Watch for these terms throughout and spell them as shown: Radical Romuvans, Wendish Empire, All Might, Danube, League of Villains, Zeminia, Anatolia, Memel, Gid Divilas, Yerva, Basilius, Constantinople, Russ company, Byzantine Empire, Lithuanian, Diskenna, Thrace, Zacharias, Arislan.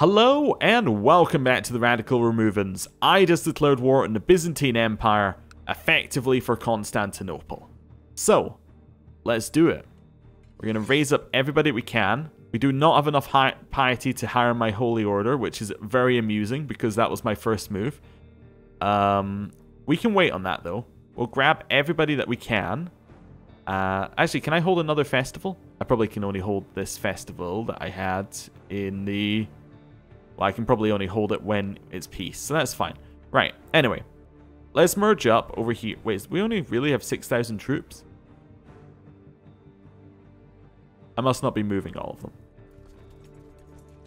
Hello and welcome back to the Radical Romuvans. I just declared war on the Byzantine Empire, effectively for Constantinople. So, let's do it. We're going to raise up everybody we can. We do not have enough piety to hire my holy order, which is very amusing because that was my first move. We can wait on that though. We'll grab everybody that we can. Actually, can I hold another festival? I probably can only hold this festival that I had in the... Well, I can probably only hold it when it's peace, so that's fine. Right, anyway. Let's merge up over here. Wait, we only really have 6,000 troops? I must not be moving all of them.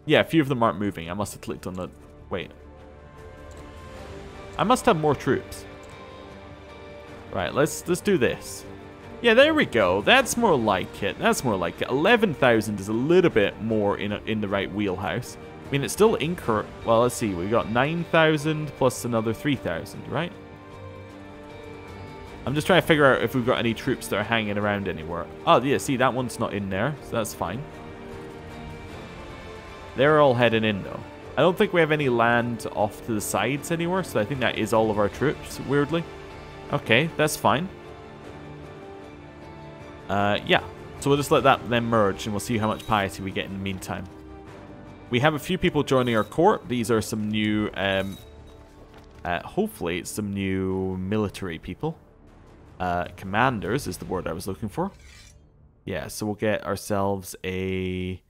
Yeah, a few of them aren't moving. I must have clicked on the... Wait. I must have more troops. Right, let's do this. Yeah, there we go. That's more like it. That's more like it. 11,000 is a little bit more in the right wheelhouse. I mean, it's still incorrect. Well, let's see. We got 9,000 plus another 3,000, right? I'm just trying to figure out if we've got any troops that are hanging around anywhere. Oh, yeah, see, that one's not in there, so that's fine. They're all heading in, though. I don't think we have any land off to the sides anywhere, so I think that is all of our troops, weirdly. Okay, that's fine. Yeah, so we'll just let that then merge, and we'll see how much piety we get in the meantime. We have a few people joining our court. These are some new, hopefully it's some new military people. Commanders is the word I was looking for. Yeah, so we'll get ourselves a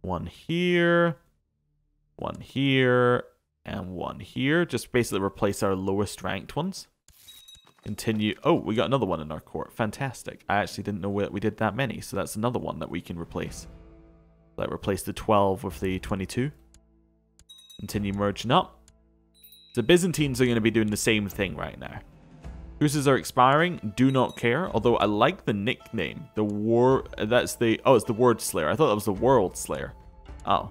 one here, and one here. Just basically replace our lowest ranked ones. Continue. Oh, we got another one in our court. Fantastic. I actually didn't know we did that many, so that's another one that we can replace. Like replace the 12 with the 22. Continue merging up. The Byzantines are going to be doing the same thing right now. Truces are expiring. Do not care. Although I like the nickname. The war... That's the... Oh, it's the Word Slayer. I thought that was the World Slayer. Oh.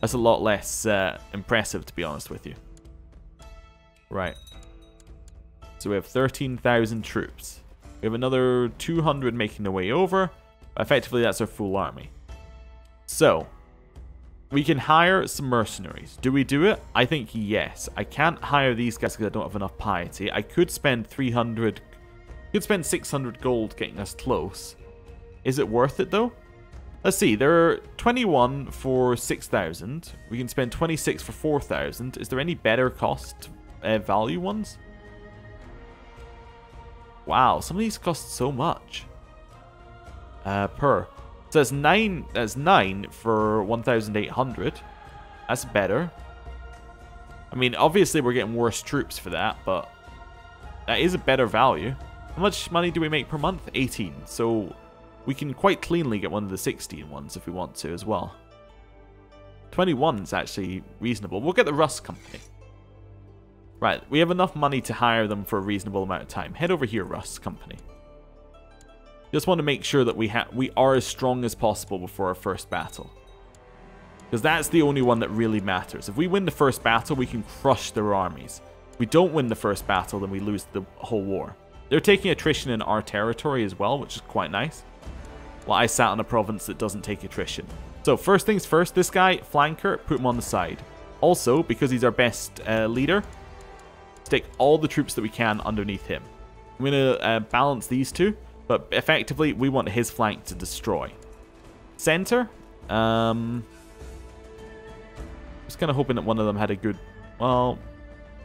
That's a lot less impressive, to be honest with you. Right. So we have 13,000 troops. We have another 200 making their way over. Effectively, that's our full army. So... We can hire some mercenaries. Do we do it? I think yes. I can't hire these guys because I don't have enough piety. I could spend 300... could spend 600 gold getting us close. Is it worth it though? Let's see. There are 21 for 6,000. We can spend 26 for 4,000. Is there any better cost value ones? Wow. Some of these cost so much. Per... So that's 9 for 1,800. That's better. I mean, obviously we're getting worse troops for that, but that is a better value. How much money do we make per month? 18. So we can quite cleanly get one of the 16 ones if we want to as well. 21 is actually reasonable. We'll get the Russ company. Right, we have enough money to hire them for a reasonable amount of time. Head over here, Russ company. Just want to make sure that we are as strong as possible before our first battle. Because that's the only one that really matters. If we win the first battle, we can crush their armies. If we don't win the first battle, then we lose the whole war. They're taking attrition in our territory as well, which is quite nice. Well, I sat on a province that doesn't take attrition. So first things first, this guy, flanker, put him on the side. Also, because he's our best leader, stick all the troops that we can underneath him. I'm going to balance these two. But effectively, we want his flank to destroy. Center? Just kind of hoping that one of them had a good... Well,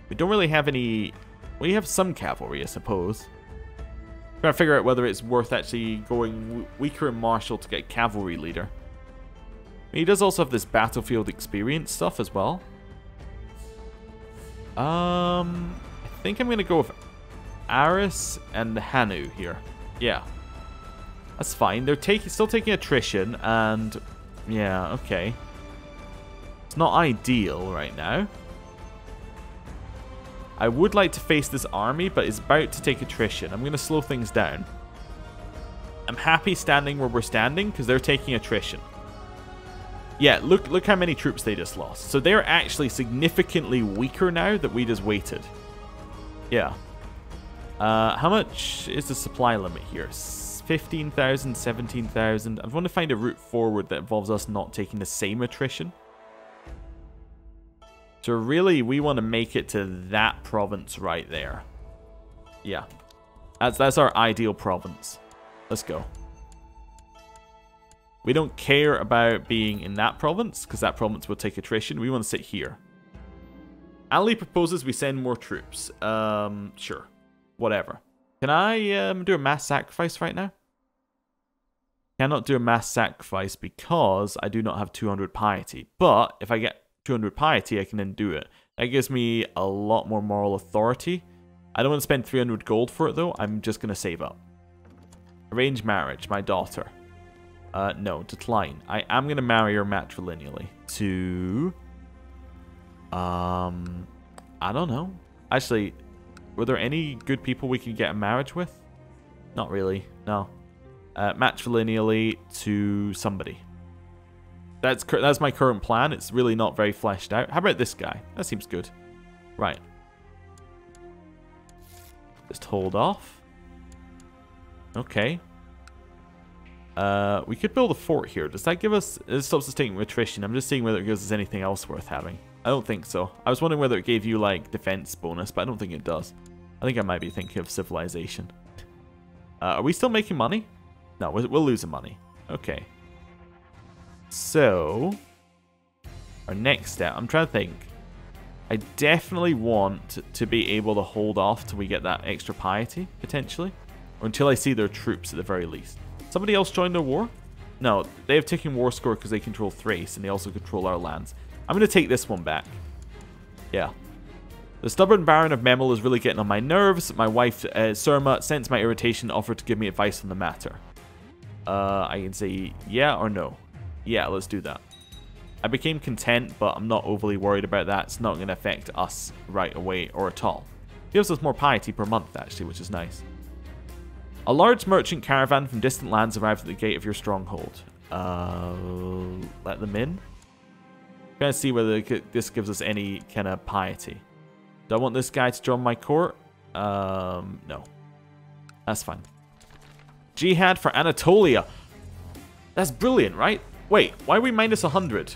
we don't really have any... We have some cavalry, I suppose. Trying to figure out whether it's worth actually going weaker in martial to get cavalry leader. He does also have this battlefield experience stuff as well. I think I'm going to go with Aris and Hanu here. Yeah, that's fine. They're still taking attrition, and yeah, okay. It's not ideal right now. I would like to face this army, but it's about to take attrition. I'm going to slow things down. I'm happy standing where we're standing because they're taking attrition. Yeah, look how many troops they just lost. So they're actually significantly weaker now that we just waited. Yeah. How much is the supply limit here? 15,000, 17,000. I want to find a route forward that involves us not taking the same attrition. So really, we want to make it to that province right there. Yeah. That's our ideal province. Let's go. We don't care about being in that province, because that province will take attrition. We want to sit here. Ali proposes we send more troops. Sure. Whatever. Can I do a mass sacrifice right now? Cannot do a mass sacrifice because I do not have 200 piety. But if I get 200 piety, I can then do it. That gives me a lot more moral authority. I don't want to spend 300 gold for it, though. I'm just going to save up. Arrange marriage, my daughter. No, decline. I am going to marry her matrilineally to... I don't know. Actually, were there any good people we could get a marriage with? Not really, no. Matrilineally to somebody. That's my current plan. It's really not very fleshed out. How about this guy? That seems good. Right. Just hold off. Okay. We could build a fort here. Does that give us... It stops us taking attrition. I'm just seeing whether it gives us anything else worth having. I don't think so. I was wondering whether it gave you, like, defense bonus, but I don't think it does. I think I might be thinking of civilization. Are we still making money? No, we're losing money. Okay. So, our next step, I'm trying to think. I definitely want to be able to hold off till we get that extra piety, potentially. Or until I see their troops, at the very least. Somebody else joined the war? No, they have taken war score because they control Thrace, and they also control our lands. I'm going to take this one back. Yeah. The stubborn Baron of Memel is really getting on my nerves. My wife, Surma, sensed my irritation and offered to give me advice on the matter. I can say yeah or no. Yeah, let's do that. I became content, but I'm not overly worried about that. It's not going to affect us right away or at all. Gives us more piety per month, actually, which is nice. A large merchant caravan from distant lands arrived at the gate of your stronghold. Let them in. Trying to see whether this gives us any kind of piety. Do I want this guy to join my court? No. That's fine. Jihad for Anatolia. That's brilliant, right? Wait, why are we minus 100?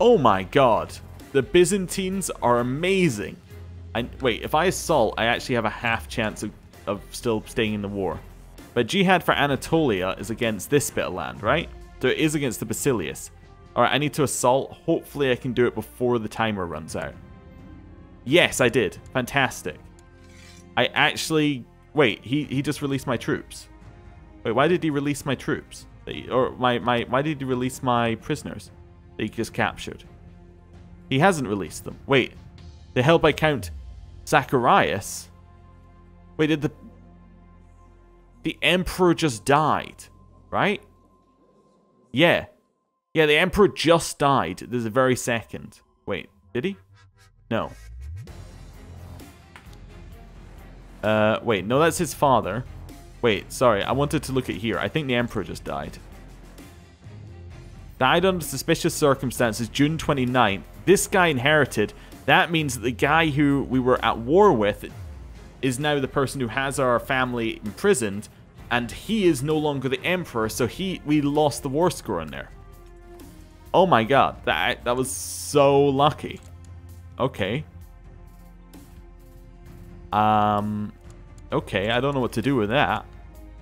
Oh my god. The Byzantines are amazing. Wait, if I assault, I actually have a half chance of still staying in the war. But Jihad for Anatolia is against this bit of land, right? So it is against the Basilius. Alright, I need to assault. Hopefully I can do it before the timer runs out. Yes, I did. Fantastic. I actually... Wait, he just released my troops. Wait, why did he release my troops? Or why did he release my prisoners that he just captured? He hasn't released them. Wait, they're held by Count Zacharias? Wait, did the Emperor just died, right? Yeah. Yeah, the Emperor just died. There's a very second. Wait, did he? No. Wait, no, that's his father. Wait, sorry, I wanted to look at here. I think the Emperor just died. Died under suspicious circumstances, June 29th. This guy inherited. That means that the guy who we were at war with is now the person who has our family imprisoned, and he is no longer the Emperor, so we lost the war score in there. Oh my god, that was so lucky. Okay. Okay, I don't know what to do with that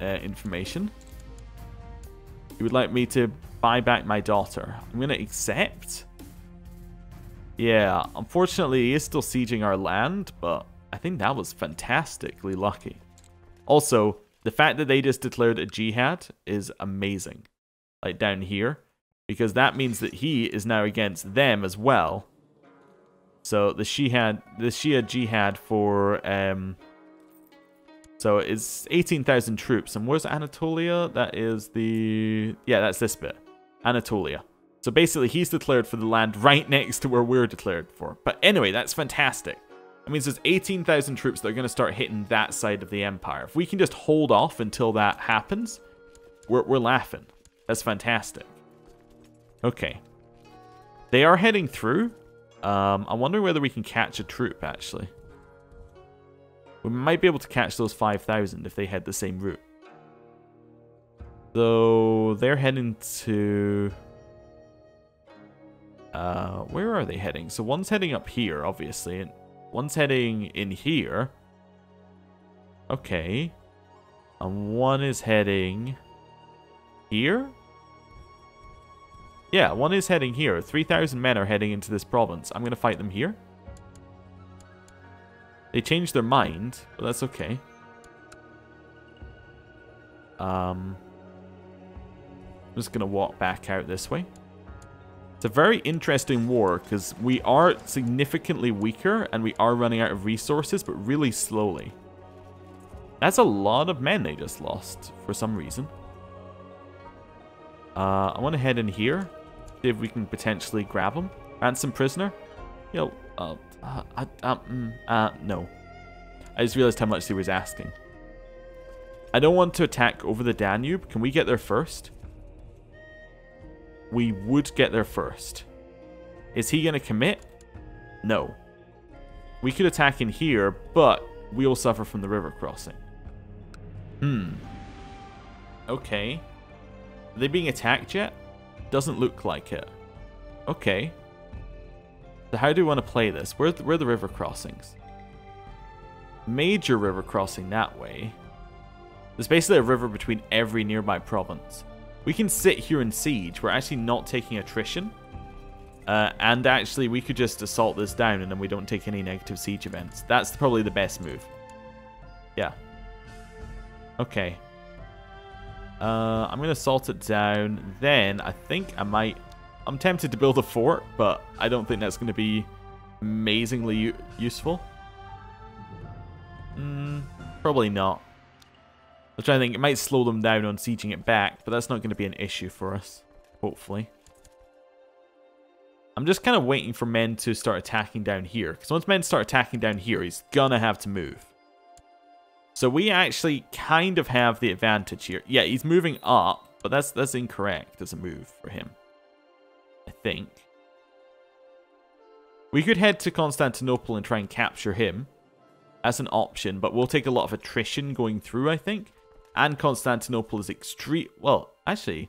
information. You would like me to buy back my daughter. I'm going to accept. Yeah, unfortunately, he is still sieging our land, but I think that was fantastically lucky. Also, the fact that they just declared a jihad is amazing. Like down here. Because that means that he is now against them as well. So the Shia jihad for... So it's 18,000 troops. And where's Anatolia? That is the... Yeah, that's this bit. Anatolia. So basically, he's declared for the land right next to where we're declared for. But anyway, that's fantastic. That means there's 18,000 troops that are going to start hitting that side of the empire. If we can just hold off until that happens, we're laughing. That's fantastic. Okay. They are heading through. I wonder whether we can catch a troop, actually. We might be able to catch those 5,000 if they head the same route. So So they're heading to... where are they heading? So one's heading up here, obviously, and one's heading in here. Okay. And one is heading here? Yeah, one is heading here. 3,000 men are heading into this province. I'm going to fight them here. They changed their mind, but that's okay. I'm just going to walk back out this way. It's a very interesting war because we are significantly weaker and we are running out of resources, but really slowly. That's a lot of men they just lost for some reason. I want to head in here, see if we can potentially grab them. Ransom prisoner? Yo, no. I just realized how much he was asking. I don't want to attack over the Danube. Can we get there first? We would get there first. Is he going to commit? No. We could attack in here, but we'll suffer from the river crossing. Okay. Are they being attacked yet? Doesn't look like it. Okay. So how do we want to play this? Where are the river crossings? Major river crossing that way. There's basically a river between every nearby province. We can sit here and siege. We're actually not taking attrition. And actually, we could just assault this down and then we don't take any negative siege events. That's probably the best move. Yeah. Okay. I'm going to assault it down. Then, I think I might... I'm tempted to build a fort, but I don't think that's going to be amazingly useful. Probably not. I'm trying to think. It might slow them down on sieging it back, but that's not going to be an issue for us, hopefully. I'm just kind of waiting for men to start attacking down here. Because once men start attacking down here, he's going to have to move. So we actually kind of have the advantage here. Yeah, he's moving up, but that's incorrect as a move for him, I think. We could head to Constantinople and try and capture him as an option, but we'll take a lot of attrition going through, I think. And Constantinople is extreme... Well, actually,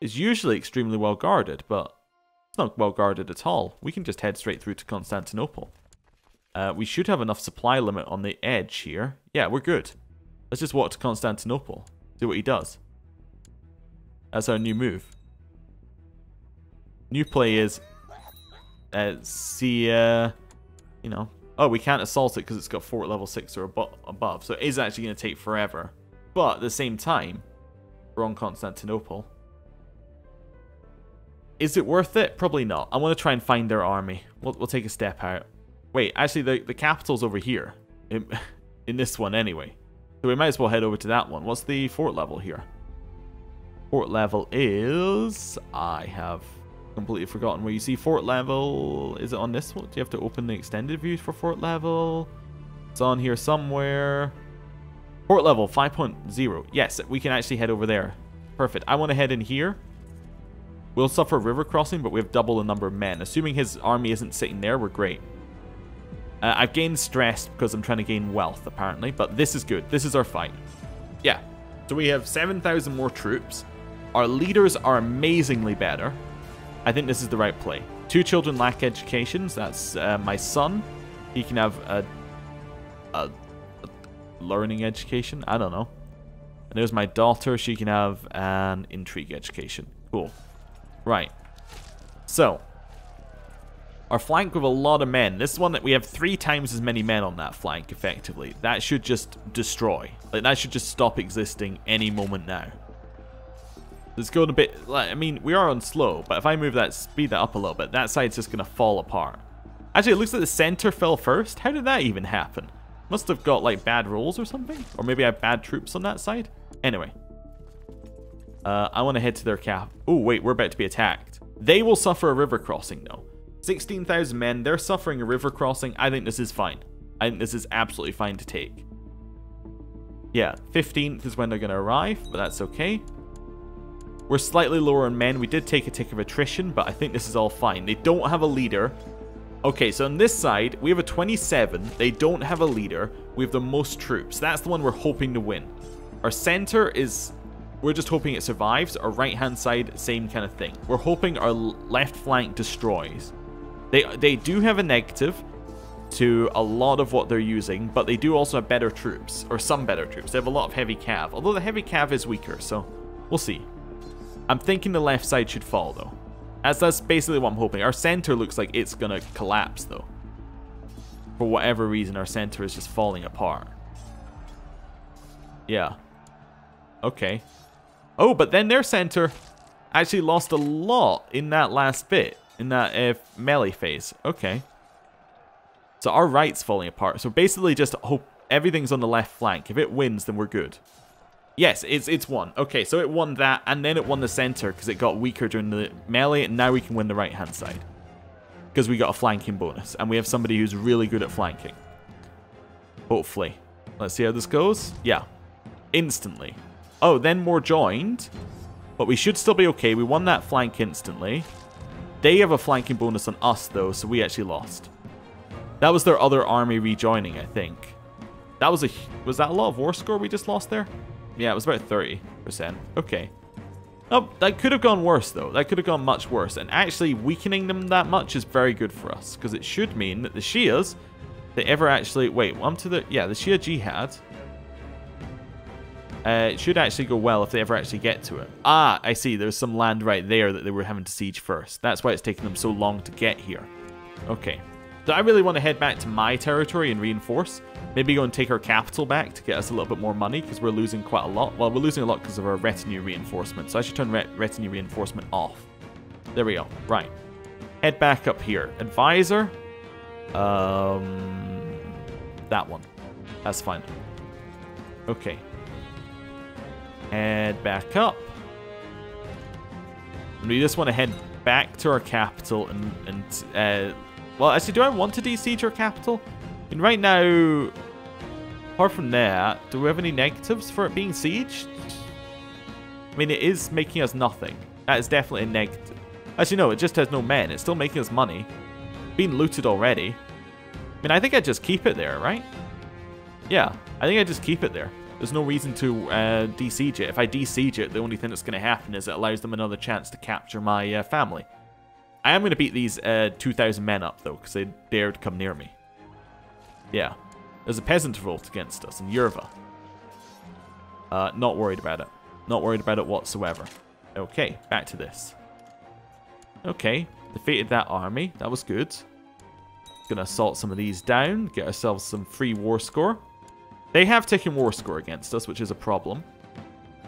it's usually extremely well guarded, but... It's not well guarded at all. We can just head straight through to Constantinople. We should have enough supply limit on the edge here. Yeah, we're good. Let's just walk to Constantinople. See what he does. That's our new move. New play is... you know... Oh, we can't assault it because it's got fort level 6 or above. So it is actually going to take forever. But at the same time, we're on Constantinople. Is it worth it? Probably not. I want to try and find their army. We'll take a step out. Wait, actually, the capital's over here. In this one, anyway. So we might as well head over to that one. What's the fort level here? Fort level is... I have completely forgotten where you see fort level. Is it on this one? Do you have to open the extended view for fort level? It's on here somewhere. Fort level 5.0. Yes, we can actually head over there. Perfect. I want to head in here. We'll suffer river crossing, but we have double the number of men. Assuming his army isn't sitting there, we're great. I've gained stress because I'm trying to gain wealth, apparently. But this is good. This is our fight. Yeah. So we have 7,000 more troops. Our leaders are amazingly better. I think this is the right play. 2 children lack educations. That's my son. He can have a learning education. I don't know. And there's my daughter. She can have an intrigue education. Cool. Right, so our flank with a lot of men. This one that we have 3 times as many men on that flank, effectively. That should just destroy. Like that should just stop existing any moment now. It's going a bit. Like, I mean, we are on slow, but if I move that, speed that up a little bit, that side's just going to fall apart. Actually, it looks like the center fell first. How did that even happen? Must have got like bad rolls or something, or maybe I have bad troops on that side. Anyway. I want to head to their cap. Oh, wait, we're about to be attacked. They will suffer a river crossing, though. 16,000 men, they're suffering a river crossing. I think this is fine. I think this is absolutely fine to take. Yeah, 15th is when they're going to arrive, but that's okay. We're slightly lower on men. We did take a tick of attrition, but I think this is all fine. They don't have a leader. Okay, so on this side, we have a 27. They don't have a leader. We have the most troops. That's the one we're hoping to win. Our center is... We're just hoping it survives. Our right hand side, same kind of thing. We're hoping our left flank destroys. They do have a negative to a lot of what they're using, but they do also have better troops, or some better troops. They have a lot of heavy cav, although the heavy cav is weaker, so we'll see. I'm thinking the left side should fall, though, as that's basically what I'm hoping. Our center looks like it's gonna collapse, though. For whatever reason, our center is just falling apart. Yeah. Okay. Oh, but then their center actually lost a lot in that last bit, in that melee phase. Okay. So our right's falling apart. So basically just hope everything's on the left flank. If it wins, then we're good. Yes, it's won. Okay, so it won that, and then it won the center because it got weaker during the melee, and now we can win the right-hand side because we got a flanking bonus, and we have somebody who's really good at flanking. Hopefully. Let's see how this goes. Yeah. Instantly. Oh, then more joined, but we should still be okay. We won that flank instantly. They have a flanking bonus on us, though, so we actually lost. That was their other army rejoining, I think. That was a lot of war score we just lost there? Yeah, it was about 30%. Okay. Oh, that could have gone worse, though. That could have gone much worse. And actually, weakening them that much is very good for us, because it should mean that the Shias, they ever actually... Wait, I'm to the... Yeah, the Shia Jihad. It should actually go well if they ever actually get to it. Ah, I see. There's some land right there that they were having to siege first. That's why it's taking them so long to get here. Okay. So I really want to head back to my territory and reinforce. Maybe go and take our capital back to get us a little bit more money, because we're losing quite a lot. Well, we're losing a lot because of our retinue reinforcement. So I should turn retinue reinforcement off. There we go. Right. Head back up here. Advisor. That one. That's fine. Okay. Head back up. And we just want to head back to our capital and well, actually, do I want to de-siege our capital? And right now, apart from that, do we have any negatives for it being sieged? I mean, it is making us nothing. That is definitely a negative. Actually, no, it just has no men. It's still making us money. Been looted already. I mean, I think I just keep it there, right? Yeah, I think I just keep it there. There's no reason to de-siege it. If I de-siege it, the only thing that's going to happen is it allows them another chance to capture my family. I am going to beat these 2,000 men up, though, because they dared come near me. Yeah. There's a peasant revolt against us in Yerva. Not worried about it. Not worried about it whatsoever. Okay, back to this. Okay, defeated that army. That was good. Going to assault some of these down, get ourselves some free war score. They have taken war score against us, which is a problem.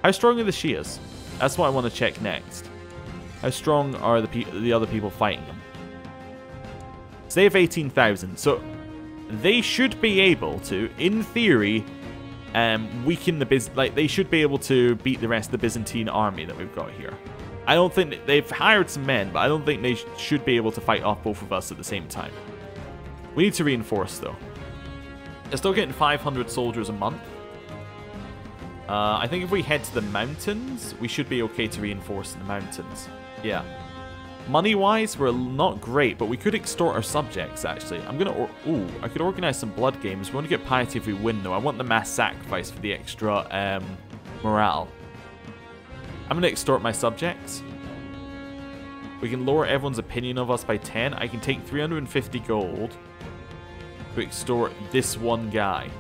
How strong are the Shias? That's what I want to check next. How strong are the other people fighting them? So they have 18,000. So they should be able to, in theory, weaken the they should be able to beat the rest of the Byzantine army that we've got here. I don't think they've hired some men, but I don't think they should be able to fight off both of us at the same time. We need to reinforce, though. They're still getting 500 soldiers a month. I think if we head to the mountains, we should be okay to reinforce in the mountains. Yeah. Money-wise, we're not great, but we could extort our subjects, actually. I'm going to... Ooh, I could organize some blood games. We want to get piety if we win, though. I want the mass sacrifice for the extra morale. I'm going to extort my subjects. We can lower everyone's opinion of us by 10. I can take 350 gold to extort this one guy.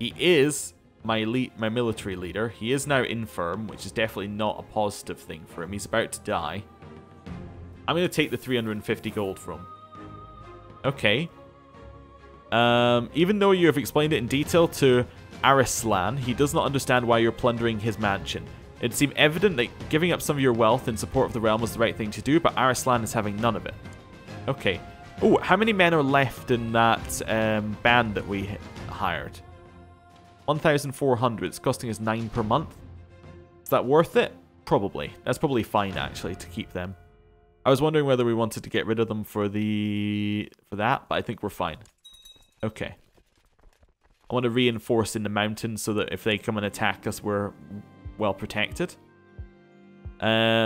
He is my military leader. He is now infirm, which is definitely not a positive thing for him. He's about to die. I'm going to take the 350 gold from him. Okay. Even though you have explained it in detail to Arislan, he does not understand why you're plundering his mansion. It seemed evident that giving up some of your wealth in support of the realm was the right thing to do, but Arislan is having none of it. Okay. Oh, how many men are left in that band that we hired? 1,400. It's costing us 9 per month. Is that worth it? Probably. That's probably fine, actually, to keep them. I was wondering whether we wanted to get rid of them for that, but I think we're fine. Okay. I want to reinforce in the mountains so that if they come and attack us, we're well protected. My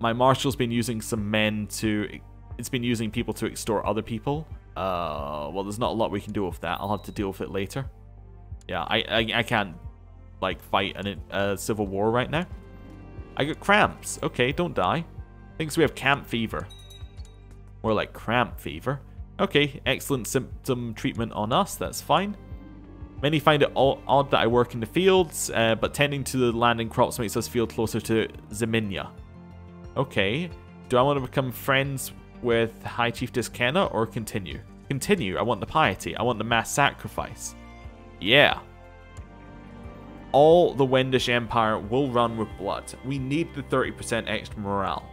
marshal's been using some men to... It's been using people to extort other people. Well, there's not a lot we can do with that. I'll have to deal with it later. Yeah, I can't like fight a civil war right now. I got cramps. Okay, don't die. Thinks we have camp fever. More like cramp fever. Okay, excellent symptom treatment on us. That's fine. Many find it odd that I work in the fields, but tending to the land and crops makes us feel closer to Zeminia. Okay. Do I want to become friends with High Chief Diskenna or continue? Continue. I want the piety. I want the mass sacrifice. Yeah. All the Wendish Empire will run with blood. We need the 30% extra morale.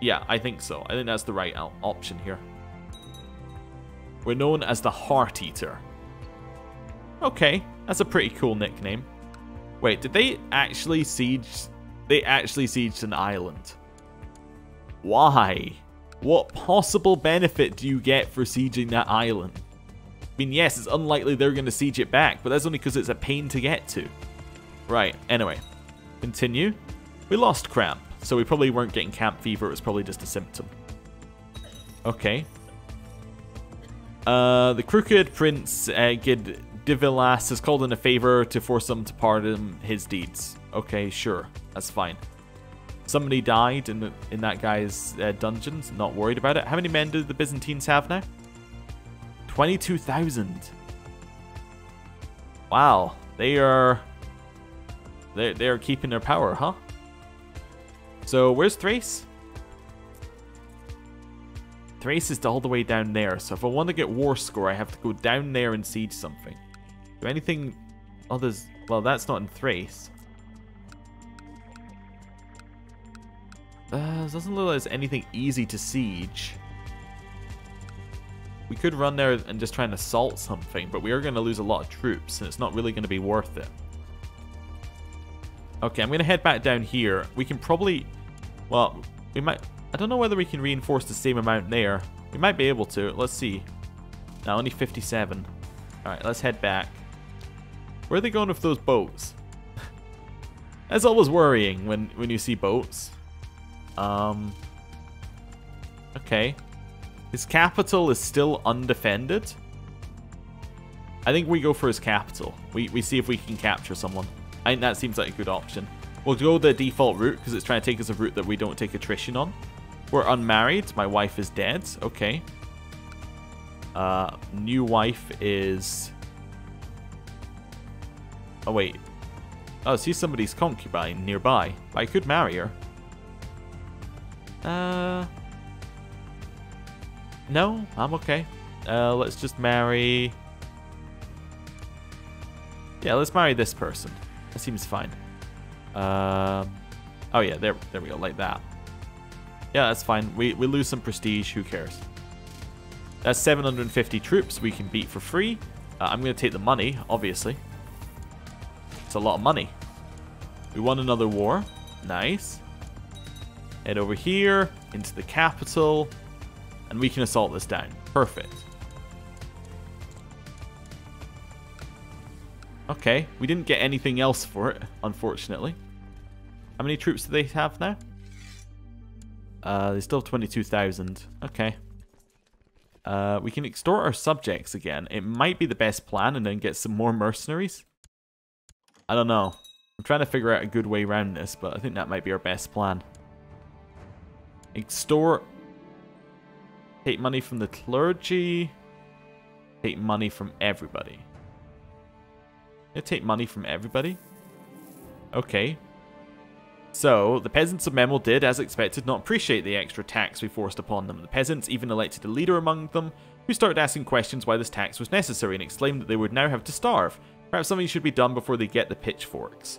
Yeah, I think so. I think that's the right option here. We're known as the Heart Eater. Okay, that's a pretty cool nickname. Wait, did they actually siege? They actually sieged an island. Why? What possible benefit do you get for sieging that island? I mean, yes, it's unlikely they're going to siege it back, but that's only because it's a pain to get to. Right, anyway. Continue. We lost cramp, so we probably weren't getting camp fever. It was probably just a symptom. Okay. The crooked prince, Gid Divilas, has called in a favor to force them to pardon his deeds. Okay, sure. That's fine. Somebody died in that guy's dungeons. Not worried about it. How many men do the Byzantines have now? 22,000. Wow, they're keeping their power, huh? So where's Thrace? Thrace is all the way down there. So if I want to get war score, I have to go down there and siege something. Do anything others? Well, that's not in Thrace. Doesn't look like there's anything easy to siege. We could run there and just try and assault something, but we are going to lose a lot of troops, and it's not really going to be worth it. Okay, I'm going to head back down here. We can probably... Well, we might... I don't know whether we can reinforce the same amount there. We might be able to. Let's see. No, only 57. Alright, let's head back. Where are they going with those boats? That's always worrying when you see boats. Okay. His capital is still undefended. I think we go for his capital. We see if we can capture someone. I think that seems like a good option. We'll go the default route because it's trying to take us a route that we don't take attrition on. We're unmarried. My wife is dead. Okay. New wife is... Oh, wait. Oh, she's somebody's concubine nearby. I could marry her. No, I'm okay. Let's just marry... Yeah, let's marry this person. That seems fine. Oh yeah, there we go, like that. Yeah, that's fine. We lose some prestige, who cares? That's 750 troops we can beat for free. I'm going to take the money, obviously. It's a lot of money. We won another war. Nice. Head over here, into the capital, and we can assault this down. Perfect. Okay, we didn't get anything else for it, unfortunately. How many troops do they have now? They still have 22,000. Okay. We can extort our subjects again. It might be the best plan and then get some more mercenaries. I don't know. I'm trying to figure out a good way around this, but I think that might be our best plan. Extort, take money from the clergy, take money from everybody. It'll take money from everybody. Okay. So, the peasants of Memel did, as expected, not appreciate the extra tax we forced upon them. The peasants even elected a leader among them, who started asking questions why this tax was necessary and exclaimed that they would now have to starve. Perhaps something should be done before they get the pitchforks.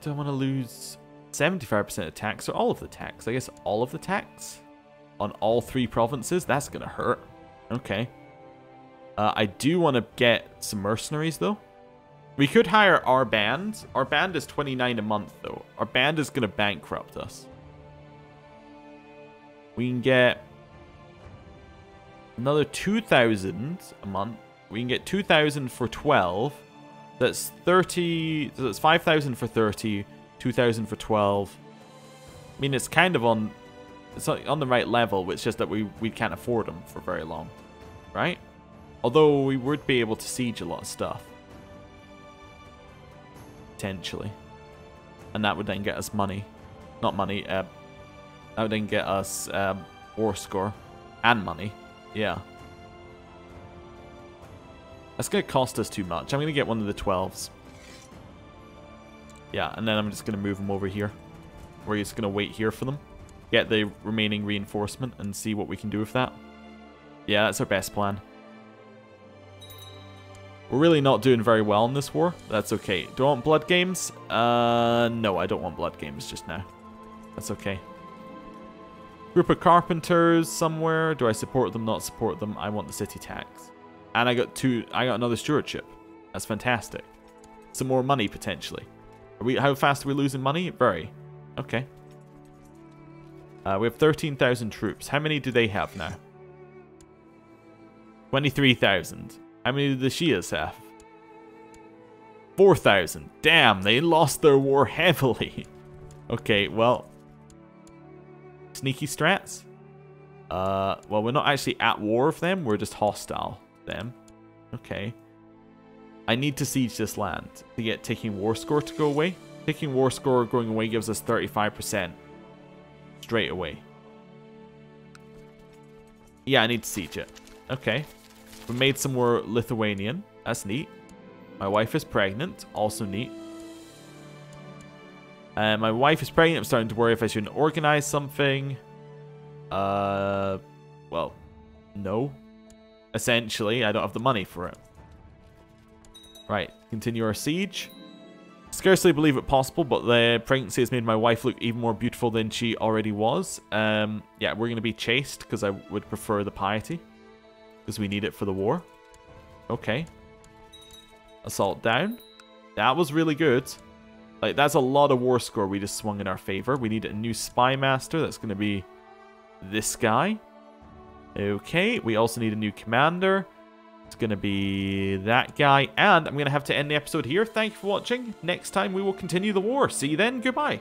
Do I want to lose 75% of tax or all of the tax? I guess all of the tax on all three provinces. That's going to hurt. Okay. I do want to get some mercenaries, though. We could hire our band. Our band is 29 a month, though. Our band is going to bankrupt us. We can get... another 2,000 a month. We can get 2,000 for 12. That's 30. So that's 5,000 for 30. 2,000 for 12. I mean, it's kind of on, it's on the right level. It's just that we can't afford them for very long, right? Although we would be able to siege a lot of stuff, potentially, and that would then get us that would then get us war score and money. Yeah, that's gonna cost us too much. I'm gonna get one of the 12s. Yeah, and then I'm just gonna move them over here. We're just gonna wait here for them, get the remaining reinforcement, and see what we can do with that. Yeah, that's our best plan. We're really not doing very well in this war. That's okay. Do I want blood games? No, I don't want blood games just now. That's okay. Group of carpenters somewhere. Do I support them? Not support them. I want the city tax. And I got I got another stewardship. That's fantastic. Some more money potentially. Are we? How fast are we losing money? Very. Okay. We have 13,000 troops. How many do they have now? 23,000. How many did the Shias have? 4,000. Damn, they lost their war heavily. Okay, well. Sneaky strats. Well, we're not actually at war with them. We're just hostile to them. Okay. I need to siege this land to get taking war score to go away. Taking war score going away gives us 35% straight away. Yeah, I need to siege it. Okay. We made some more Lithuanian. That's neat. My wife is pregnant. Also neat. My wife is pregnant. I'm starting to worry if I shouldn't organize something. Well, no. Essentially, I don't have the money for it. Right. Continue our siege. Scarcely believe it possible, but the pregnancy has made my wife look even more beautiful than she already was. Yeah, we're going to be chaste because I would prefer the piety. Because we need it for the war. Okay. Assault down. That was really good. Like, that's a lot of war score we just swung in our favor. We need a new spy master. That's going to be this guy. Okay. We also need a new commander. It's going to be that guy. And I'm going to have to end the episode here. Thank you for watching. Next time we will continue the war. See you then. Goodbye.